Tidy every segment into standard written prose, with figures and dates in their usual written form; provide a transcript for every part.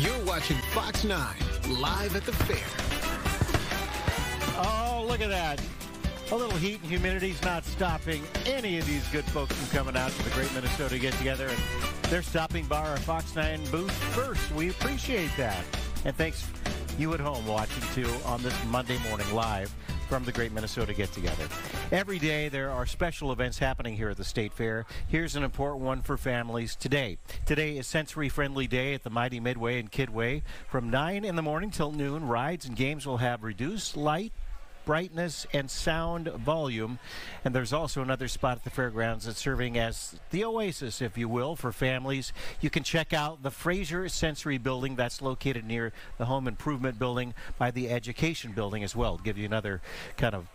You're watching Fox 9 live at the fair. Oh, look at that. A little heat and humidity's not stopping any of these good folks from coming out to the Great Minnesota Get-Together. And they're stopping by our Fox 9 booth first. We appreciate that. And thanks you at home watching, too, on this Monday morning live from the Great Minnesota Get-Together. Every day there are special events happening here at the State Fair. Here's an important one for families today. Today is Sensory Friendly Day at the Mighty Midway in Kidway. From 9 in the morning till noon, rides and games will have reduced light, brightness, and sound volume. And there's also another spot at the fairgrounds that's serving as the oasis, if you will, for families. You can check out the Fraser Sensory Building that's located near the Home Improvement Building by the Education Building as well. Give you another kind of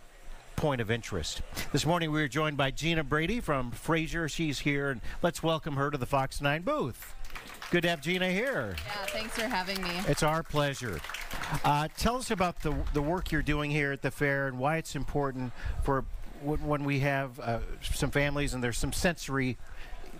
point of interest. This morning we were joined by Gina Brady from Fraser. She's here, and let's welcome her to the Fox 9 booth. Good to have Gina here. Yeah, thanks for having me. It's our pleasure. Tell us about the work you're doing here at the fair and why it's important for when we have some families and there's some sensory,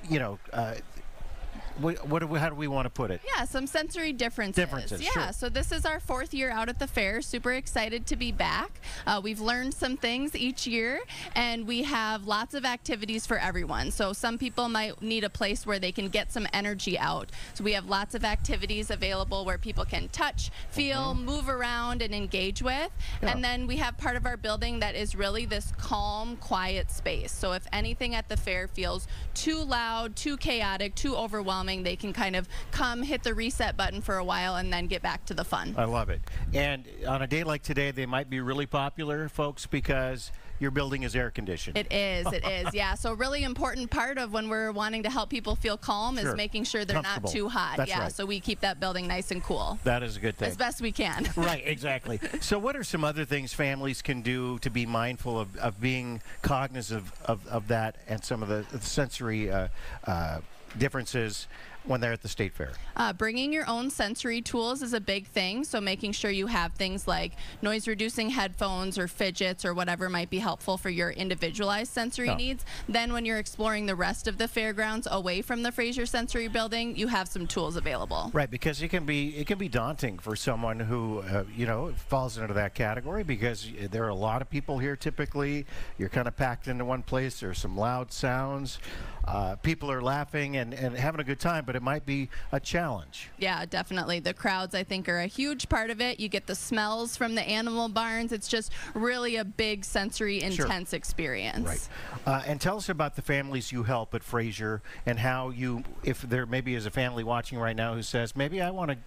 you know, how do we want to put it? Yeah, some sensory differences. Yeah, sure. So this is our fourth year out at the fair. Super excited to be back. We've learned some things each year, and we have lots of activities for everyone. So some people might need a place where they can get some energy out. So we have lots of activities available where people can touch, feel, move around, and engage with. Yeah. And then we have part of our building that is really this calm, quiet space. So if anything at the fair feels too loud, too chaotic, too overwhelming, they can kind of come, hit the reset button for a while, and then get back to the fun. I love it. And on a day like today, they might be really popular, folks, because your building is air conditioned. It is, yeah. So a really important part of when we're wanting to help people feel calm is making sure they're not too hot. That's right. So we keep that building nice and cool. That is a good thing. As best we can. Right, exactly. So what are some other things families can do to be mindful of being cognizant of that and some of the sensory differences when they're at the State Fair? Bringing your own sensory tools is a big thing, so making sure you have things like noise-reducing headphones or fidgets or whatever might be helpful for your individualized sensory needs. Then when you're exploring the rest of the fairgrounds away from the Fraser Sensory Building, you have some tools available. Right, because it can be daunting for someone who you know, falls into that category, because there are a lot of people here typically. You're kind of packed into one place. There's some loud sounds. People are laughing and having a good time, but it might be a challenge. Yeah, definitely. The crowds, I think, are a huge part of it. You get the smells from the animal barns. It's just really a big sensory intense experience. Right. And tell us about the families you help at Fraser and how you, if there maybe is a family watching right now who says, maybe I want to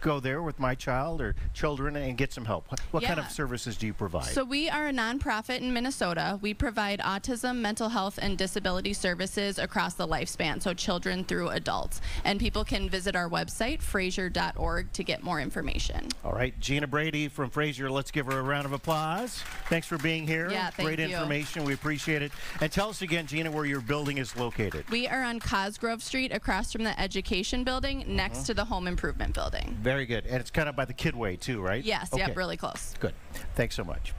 go there with my child or children and get some help. What kind of services do you provide? So we are a nonprofit in Minnesota. We provide autism, mental health, and disability services across the lifespan, so children through adults. And people can visit our website, Fraser.org, to get more information. All right, Gina Brady from Fraser, let's give her a round of applause. Thanks for being here. Yeah, Great information. We appreciate it. And tell us again, Gina, where your building is located. We are on Cosgrove Street across from the Education Building, next to the Home Improvement Building. Very good. And it's kind of by the Kidway, too, right? Yes, really close. Good. Thanks so much.